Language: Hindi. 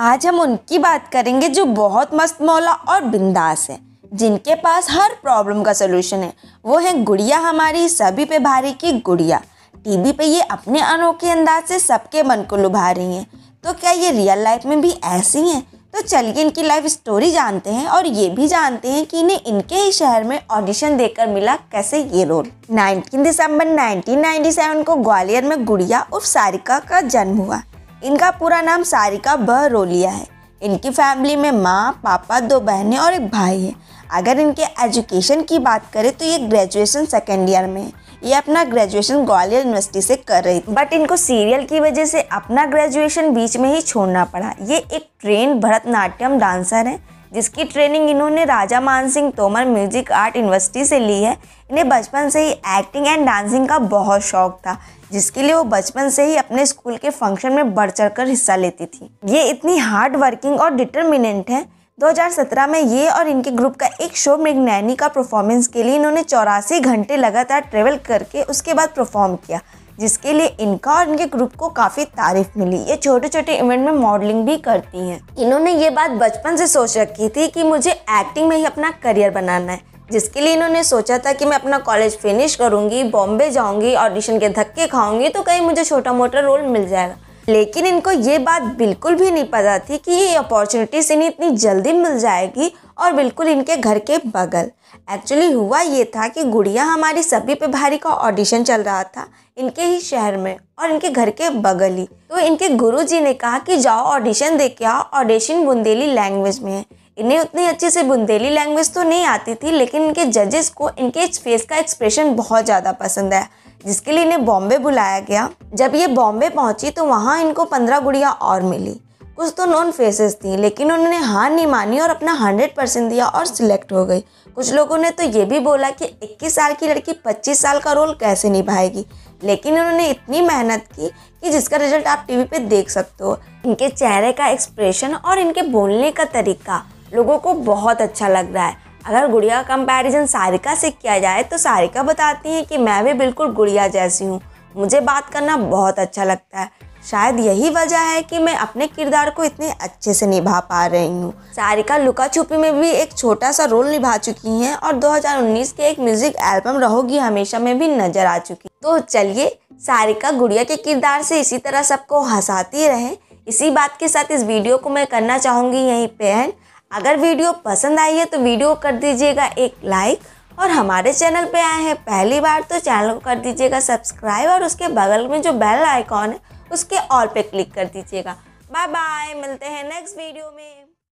आज हम उनकी बात करेंगे जो बहुत मस्त मौला और बिंदास हैं, जिनके पास हर प्रॉब्लम का सलूशन है। वो हैं गुड़िया हमारी सभी पे भारी की गुड़िया। टीवी पे ये अपने अनोखे अंदाज से सबके मन को लुभा रही हैं, तो क्या ये रियल लाइफ में भी ऐसी हैं? तो चलिए इनकी लाइफ स्टोरी जानते हैं और ये भी जानते हैं कि इन्हें इनके ही शहर में ऑडिशन देकर मिला कैसे ये रोल। 19 दिसंबर 1997 को ग्वालियर में गुड़िया उर्फ सारिका का जन्म हुआ। इनका पूरा नाम सारिका बहरोलिया है। इनकी फैमिली में माँ, पापा, दो बहनें और एक भाई है। अगर इनके एजुकेशन की बात करें तो ये ग्रेजुएशन सेकेंड ईयर में है। ये अपना ग्रेजुएशन ग्वालियर यूनिवर्सिटी से कर रही थी, बट इनको सीरियल की वजह से अपना ग्रेजुएशन बीच में ही छोड़ना पड़ा। ये एक ट्रेन भरतनाट्यम डांसर हैं, जिसकी ट्रेनिंग इन्होंने Raja Man Singh Tomar music art university से ली है। इन्हें बचपन से ही एक्टिंग एंड डांसिंग का बहुत शौक था, जिसके लिए वो बचपन से ही अपने स्कूल के फंक्शन में बढ़ चढ़ कर हिस्सा लेती थी। ये इतनी हार्ड वर्किंग और डिटरमिनेंट है। 2017 में ये और इनके ग्रुप का एक शो मृगनैनी का परफॉर्मेंस के लिए इन्होंने 84 घंटे लगातार ट्रेवल करके उसके बाद परफॉर्म किया, जिसके लिए इनका और इनके ग्रुप को काफ़ी तारीफ मिली। ये छोटे छोटे इवेंट में मॉडलिंग भी करती हैं। इन्होंने ये बात बचपन से सोच रखी थी कि मुझे एक्टिंग में ही अपना करियर बनाना है, जिसके लिए इन्होंने सोचा था कि मैं अपना कॉलेज फिनिश करूँगी, बॉम्बे जाऊँगी, ऑडिशन के धक्के खाऊँगी तो कहीं मुझे छोटा मोटा रोल मिल जाएगा। लेकिन इनको ये बात बिल्कुल भी नहीं पता थी कि ये अपॉर्चुनिटीज इन्हें इतनी जल्दी मिल जाएगी और बिल्कुल इनके घर के बगल। एक्चुअली हुआ ये था कि गुड़िया हमारी सभी पे भारी का ऑडिशन चल रहा था इनके ही शहर में और इनके घर के बगल ही। तो इनके गुरुजी ने कहा कि जाओ ऑडिशन दे के आओ। ऑडिशन बुंदेली लैंग्वेज में है। इन्हें उतनी अच्छे से बुंदेली लैंग्वेज तो नहीं आती थी, लेकिन इनके जजेस को इनके फेस का एक्सप्रेशन बहुत ज़्यादा पसंद आया, जिसके लिए इन्हें बॉम्बे बुलाया गया। जब ये बॉम्बे पहुंची तो वहाँ इनको 15 गुड़िया और मिली। कुछ तो नॉन फेसेस थी, लेकिन उन्होंने हार नहीं मानी और अपना 100% दिया और सिलेक्ट हो गई। कुछ लोगों ने तो ये भी बोला कि 21 साल की लड़की 25 साल का रोल कैसे निभाएगी, लेकिन उन्होंने इतनी मेहनत की कि जिसका रिजल्ट आप टीवी पे देख सकते हो। इनके चेहरे का एक्सप्रेशन और इनके बोलने का तरीका लोगों को बहुत अच्छा लग रहा है। अगर गुड़िया का कंपैरिजन सारिका से किया जाए तो सारिका बताती है कि मैं भी बिल्कुल गुड़िया जैसी हूँ, मुझे बात करना बहुत अच्छा लगता है। शायद यही वजह है कि मैं अपने किरदार को इतने अच्छे से निभा पा रही हूँ। सारिका लुका छुपी में भी एक छोटा सा रोल निभा चुकी हैं और 2019 के एक म्यूजिक एल्बम रहोगी हमेशा में भी नजर आ चुकी। तो चलिए सारिका गुड़िया के किरदार से इसी तरह सबको हंसाती रहे, इसी बात के साथ इस वीडियो को मैं करना चाहूँगी यहीं पे एंड। अगर वीडियो पसंद आई है तो वीडियो कर दीजिएगा एक लाइक, और हमारे चैनल पे आए हैं पहली बार तो चैनल को कर दीजिएगा सब्सक्राइब, और उसके बगल में जो बेल आइकॉन है उसके ऑल पे क्लिक कर दीजिएगा। बाय बाय, मिलते हैं नेक्स्ट वीडियो में।